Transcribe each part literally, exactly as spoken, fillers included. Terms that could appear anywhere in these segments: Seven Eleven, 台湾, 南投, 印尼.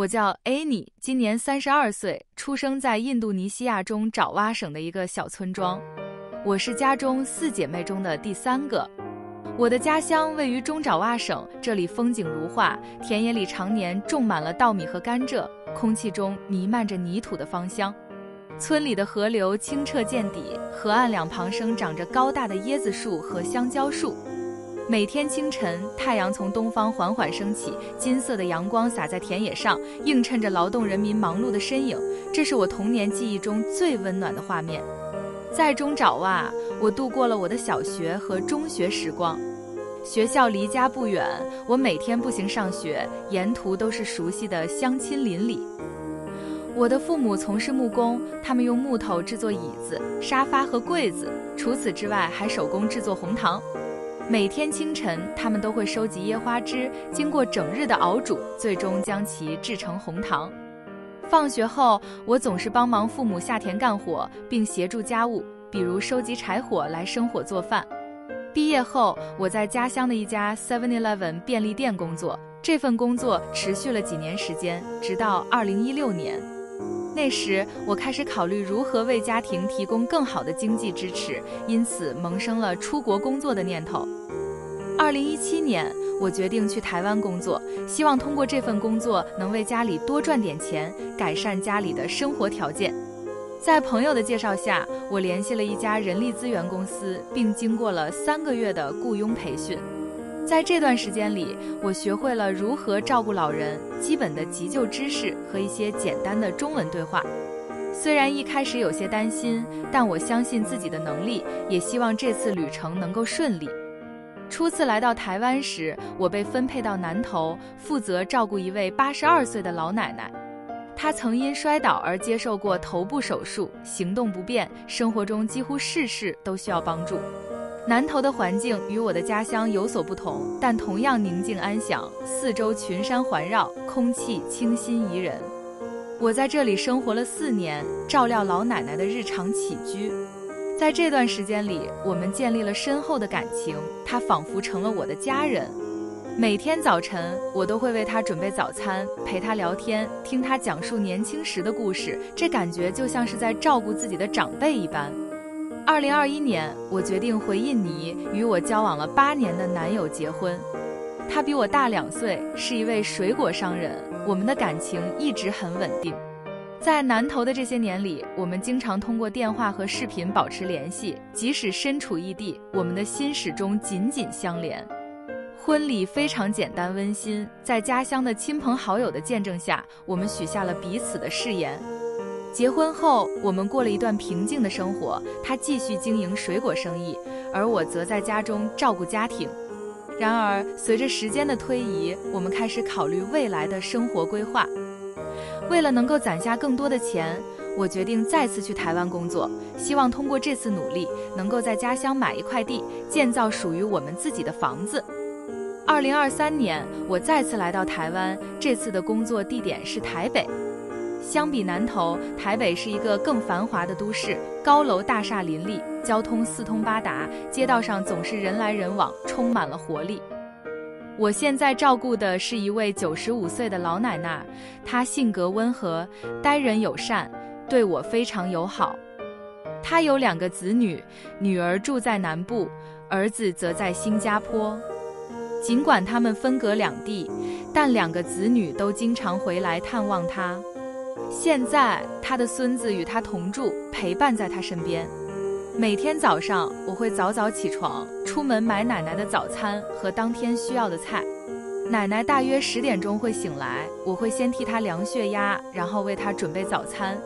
我叫 Annie， 今年三十二岁，出生在印度尼西亚中爪哇省的一个小村庄。我是家中四姐妹中的第三个。我的家乡位于中爪哇省，这里风景如画，田野里常年种满了稻米和甘蔗，空气中弥漫着泥土的芳香。村里的河流清澈见底，河岸两旁生长着高大的椰子树和香蕉树。每天清晨，太阳从东方缓缓升起，金色的阳光洒在田野上，映衬着劳动人民忙碌的身影。这是我童年记忆中最温暖的画面。在中爪哇，我度过了我的小学和中学时光。学校离家不远，我每天步行上学，沿途都是熟悉的乡亲邻里。我的父母从事木工，他们用木头制作椅子、沙发和柜子，除此之外还手工制作红糖。每天清晨，他们都会收集椰花汁，经过整日的熬煮，最终将其制成红糖。放学后，我总是帮忙父母下田干活，并协助家务，比如收集柴火来生火做饭。毕业后，我在家乡的一家 seven eleven 便利店工作，这份工作持续了几年时间，直到二零一六年。那时，我开始考虑如何为家庭提供更好的经济支持，因此萌生了出国工作的念头。二零一七年，我决定去台湾工作，希望通过这份工作能为家里多赚点钱，改善家里的生活条件。在朋友的介绍下，我联系了一家人力资源公司，并经过了三个月的雇佣培训。在这段时间里，我学会了如何照顾老人、基本的急救知识和一些简单的中文对话。虽然一开始有些担心，但我相信自己的能力，也希望这次旅程能够顺利。初次来到台湾时，我被分配到南投，负责照顾一位八十二岁的老奶奶。她曾因摔倒而接受过头部手术，行动不便，生活中几乎事事都需要帮助。南投的环境与我的家乡有所不同，但同样宁静安详，四周群山环绕，空气清新宜人。我在这里生活了四年，照料老奶奶的日常起居。在这段时间里，我们建立了深厚的感情，她仿佛成了我的家人。每天早晨，我都会为她准备早餐，陪她聊天，听她讲述年轻时的故事，这感觉就像是在照顾自己的长辈一般。二零二一年，我决定回印尼，与我交往了八年的男友结婚。他比我大两岁，是一位水果商人，我们的感情一直很稳定。在南投的这些年里，我们经常通过电话和视频保持联系，即使身处异地，我们的心始终紧紧相连。婚礼非常简单温馨，在家乡的亲朋好友的见证下，我们许下了彼此的誓言。结婚后，我们过了一段平静的生活，他继续经营水果生意，而我则在家中照顾家庭。然而，随着时间的推移，我们开始考虑未来的生活规划。为了能够攒下更多的钱，我决定再次去台湾工作，希望通过这次努力，能够在家乡买一块地，建造属于我们自己的房子。二零二三年，我再次来到台湾，这次的工作地点是台北。相比南投，台北是一个更繁华的都市，高楼大厦林立，交通四通八达，街道上总是人来人往，充满了活力。我现在照顾的是一位九十五岁的老奶奶，她性格温和，待人友善，对我非常友好。她有两个子女，女儿住在南部，儿子则在新加坡。尽管他们分隔两地，但两个子女都经常回来探望她。现在，她的孙子与她同住，陪伴在她身边。每天早上，我会早早起床，出门买奶奶的早餐和当天需要的菜。奶奶大约十点钟会醒来，我会先替她量血压，然后为她准备早餐。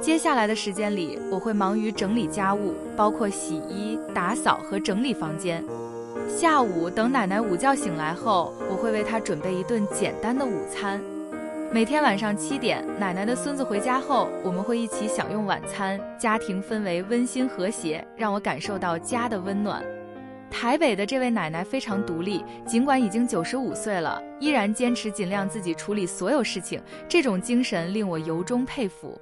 接下来的时间里，我会忙于整理家务，包括洗衣、打扫和整理房间。下午等奶奶午觉醒来后，我会为她准备一顿简单的午餐。每天晚上七点，奶奶的孙子回家后，我们会一起享用晚餐，家庭氛围温馨和谐，让我感受到家的温暖。台北的这位奶奶非常独立，尽管已经九十五岁了，依然坚持尽量自己处理所有事情，这种精神令我由衷佩服。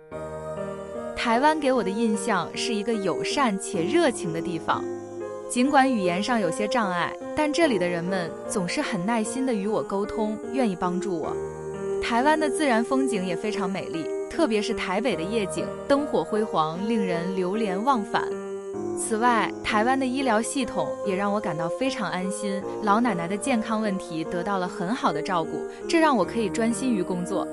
台湾给我的印象是一个友善且热情的地方，尽管语言上有些障碍，但这里的人们总是很耐心地与我沟通，愿意帮助我。台湾的自然风景也非常美丽，特别是台北的夜景，灯火辉煌，令人流连忘返。此外，台湾的医疗系统也让我感到非常安心，老奶奶的健康问题得到了很好的照顾，这让我可以专心于工作。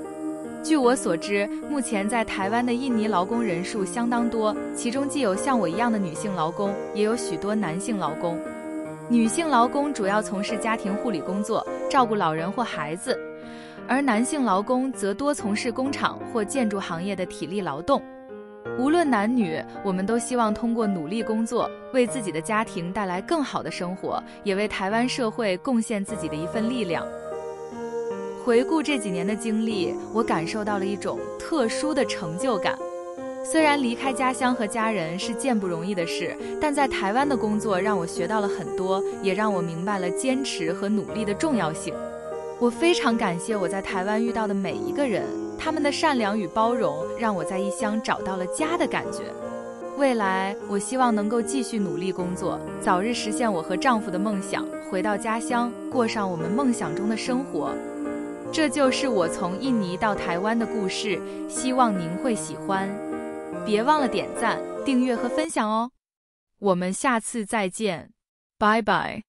据我所知，目前在台湾的印尼劳工人数相当多，其中既有像我一样的女性劳工，也有许多男性劳工。女性劳工主要从事家庭护理工作，照顾老人或孩子；而男性劳工则多从事工厂或建筑行业的体力劳动。无论男女，我们都希望通过努力工作，为自己的家庭带来更好的生活，也为台湾社会贡献自己的一份力量。 回顾这几年的经历，我感受到了一种特殊的成就感。虽然离开家乡和家人是件不容易的事，但在台湾的工作让我学到了很多，也让我明白了坚持和努力的重要性。我非常感谢我在台湾遇到的每一个人，他们的善良与包容让我在异乡找到了家的感觉。未来，我希望能够继续努力工作，早日实现我和丈夫的梦想，回到家乡，过上我们梦想中的生活。 这就是我从印尼到台湾的故事，希望您会喜欢。别忘了点赞、订阅和分享哦！我们下次再见，拜拜。